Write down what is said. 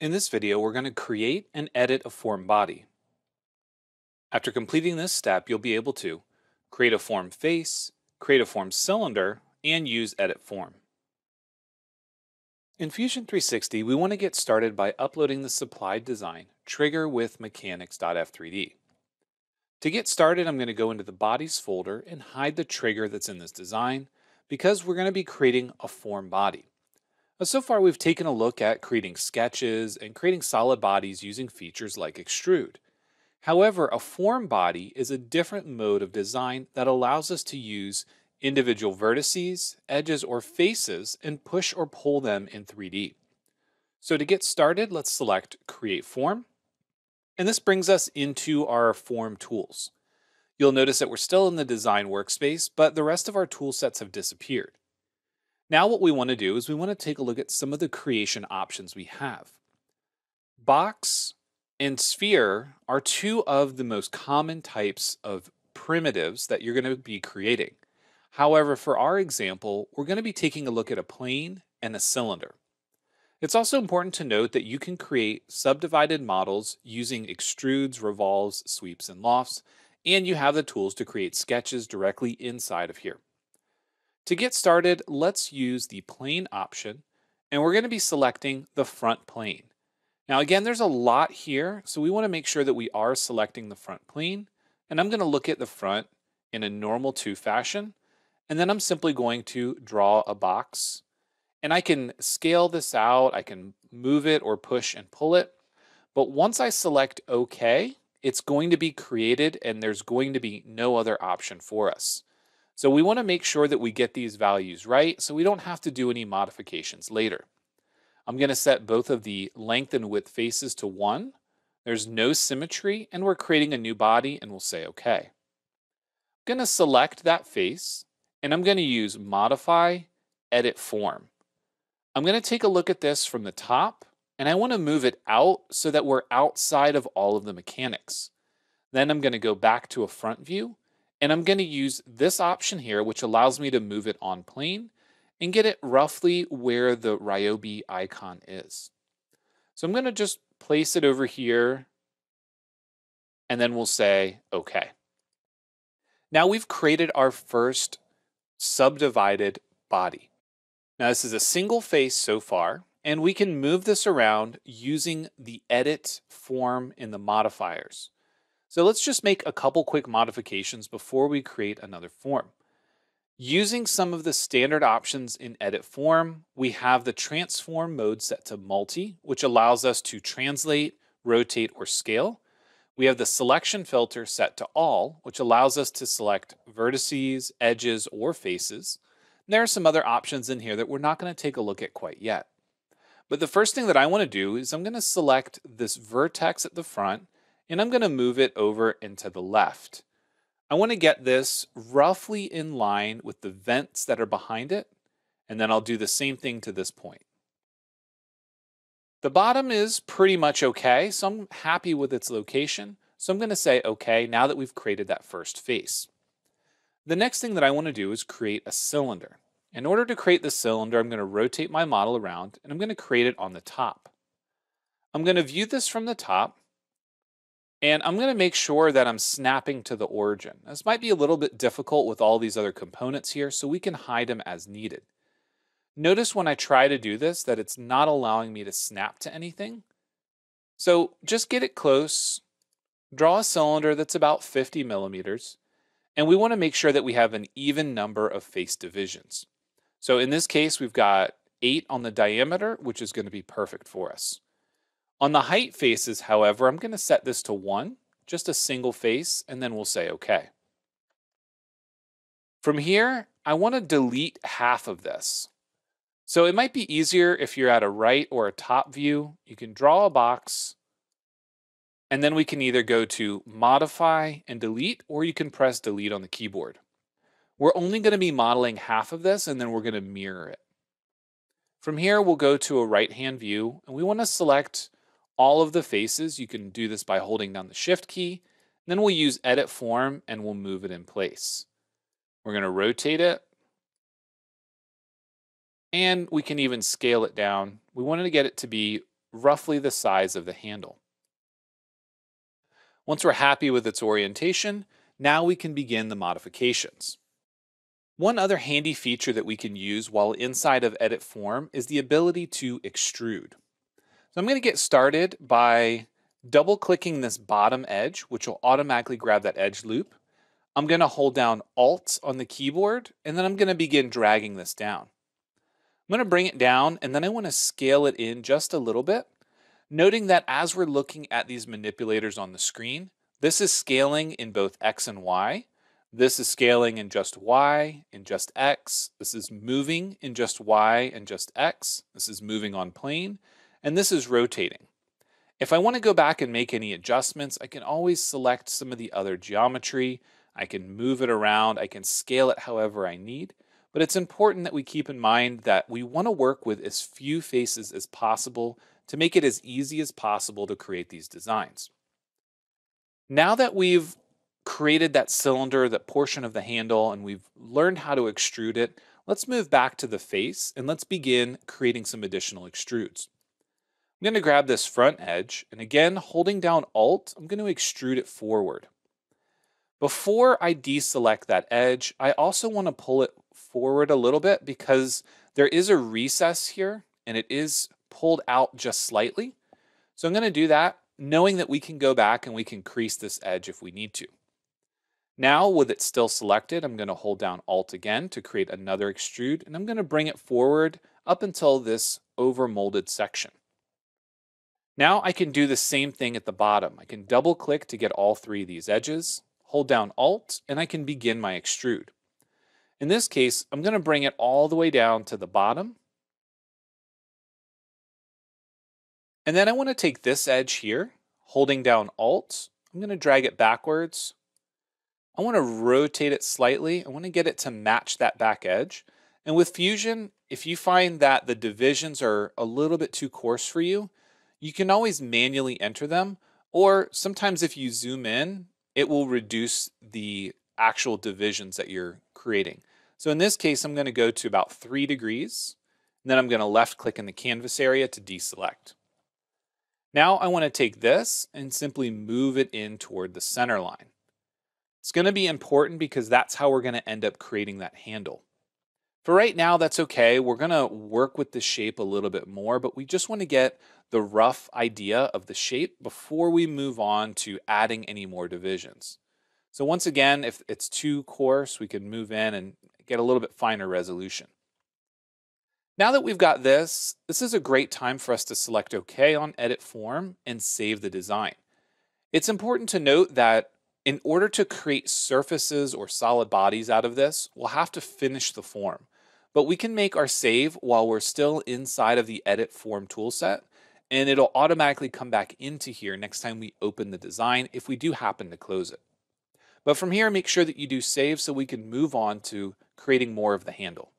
In this video, we're going to create and edit a form body. After completing this step, you'll be able to create a form face, create a form cylinder, and use Edit Form. In Fusion 360, we want to get started by uploading the supplied design, Trigger with Mechanics.f3d. To get started, I'm going to go into the Bodies folder and hide the trigger that's in this design because we're going to be creating a form body. So far, we've taken a look at creating sketches and creating solid bodies using features like extrude. However, a form body is a different mode of design that allows us to use individual vertices, edges, or faces and push or pull them in 3D. So to get started, let's select Create Form. And this brings us into our form tools. You'll notice that we're still in the design workspace, but the rest of our tool sets have disappeared. Now what we want to do is we want to take a look at some of the creation options we have. Box and sphere are two of the most common types of primitives that you're going to be creating. However, for our example, we're going to be taking a look at a plane and a cylinder. It's also important to note that you can create subdivided models using extrudes, revolves, sweeps, and lofts, and you have the tools to create sketches directly inside of here. To get started, let's use the plane option, and we're going to be selecting the front plane. Now again, there's a lot here, so we want to make sure that we are selecting the front plane, and I'm going to look at the front in a normal 2 fashion, and then I'm simply going to draw a box, and I can scale this out, I can move it or push and pull it, but once I select OK, it's going to be created and there's going to be no other option for us. So we want to make sure that we get these values right so we don't have to do any modifications later. I'm going to set both of the length and width faces to 1. There's no symmetry and we're creating a new body and we'll say OK. I'm going to select that face and I'm going to use Modify, Edit Form. I'm going to take a look at this from the top and I want to move it out so that we're outside of all of the mechanics. Then I'm going to go back to a front view and I'm going to use this option here, which allows me to move it on plane and get it roughly where the Ryobi icon is. So I'm going to just place it over here and then we'll say OK. Now we've created our first subdivided body. Now this is a single face so far, and we can move this around using the edit form in the modifiers. So let's just make a couple quick modifications before we create another form. Using some of the standard options in edit form, we have the transform mode set to multi, which allows us to translate, rotate, or scale. We have the selection filter set to all, which allows us to select vertices, edges, or faces. There are some other options in here that we're not going to take a look at quite yet. But the first thing that I want to do is I'm going to select this vertex at the front and I'm going to move it over into the left. I want to get this roughly in line with the vents that are behind it, and then I'll do the same thing to this point. The bottom is pretty much okay, so I'm happy with its location. So I'm going to say okay now that we've created that first face. The next thing that I want to do is create a cylinder. In order to create the cylinder, I'm going to rotate my model around and I'm going to create it on the top. I'm going to view this from the top and I'm going to make sure that I'm snapping to the origin. This might be a little bit difficult with all these other components here, so we can hide them as needed. Notice when I try to do this that it's not allowing me to snap to anything. So just get it close, draw a cylinder that's about 50 millimeters. And we want to make sure that we have an even number of face divisions. So in this case, we've got 8 on the diameter, which is going to be perfect for us. On the height faces, however, I'm going to set this to 1, just a single face, and then we'll say OK. From here, I want to delete half of this. So it might be easier if you're at a right or a top view. You can draw a box. And then we can either go to modify and delete, or you can press delete on the keyboard. We're only going to be modeling half of this, and then we're going to mirror it. From here, we'll go to a right-hand view, and we want to select all of the faces. You can do this by holding down the shift key. And then we'll use edit form, and we'll move it in place. We're going to rotate it. And we can even scale it down. We wanted to get it to be roughly the size of the handle. Once we're happy with its orientation, now we can begin the modifications. One other handy feature that we can use while inside of Edit Form is the ability to extrude. So I'm going to get started by double clicking this bottom edge, which will automatically grab that edge loop. I'm going to hold down Alt on the keyboard, and then I'm going to begin dragging this down. I'm going to bring it down, and then I want to scale it in just a little bit, noting that as we're looking at these manipulators on the screen, this is scaling in both X and Y. This is scaling in just Y and just X. This is moving in just Y and just X. This is moving on plane. And this is rotating. If I want to go back and make any adjustments, I can always select some of the other geometry. I can move it around. I can scale it however I need. But it's important that we keep in mind that we want to work with as few faces as possible to make it as easy as possible to create these designs. Now that we've created that cylinder, that portion of the handle, and we've learned how to extrude it, let's move back to the face and let's begin creating some additional extrudes. I'm going to grab this front edge, and again, holding down Alt, I'm going to extrude it forward. Before I deselect that edge, I also want to pull it forward a little bit because there is a recess here and it is pulled out just slightly. So I'm going to do that, knowing that we can go back and we can crease this edge if we need to. Now, with it still selected, I'm going to hold down Alt again to create another extrude, and I'm going to bring it forward up until this overmolded section. Now I can do the same thing at the bottom. I can double click to get all three of these edges, hold down Alt, and I can begin my extrude. In this case, I'm going to bring it all the way down to the bottom. And then I want to take this edge here, holding down Alt. I'm going to drag it backwards. I want to rotate it slightly. I want to get it to match that back edge. And with Fusion, if you find that the divisions are a little bit too coarse for you, you can always manually enter them. Or sometimes if you zoom in, it will reduce the actual divisions that you're creating. So in this case, I'm going to go to about 3 degrees. And then I'm going to left click in the canvas area to deselect. Now I want to take this and simply move it in toward the center line. It's going to be important because that's how we're going to end up creating that handle. For right now, that's okay. We're going to work with the shape a little bit more, but we just want to get the rough idea of the shape before we move on to adding any more divisions. So once again, if it's too coarse, we can move in and get a little bit finer resolution. Now that we've got this, this is a great time for us to select OK on Edit Form and save the design. It's important to note that in order to create surfaces or solid bodies out of this, we'll have to finish the form. But we can make our save while we're still inside of the Edit Form toolset, and it'll automatically come back into here next time we open the design if we do happen to close it. But from here, make sure that you do save so we can move on to creating more of the handle.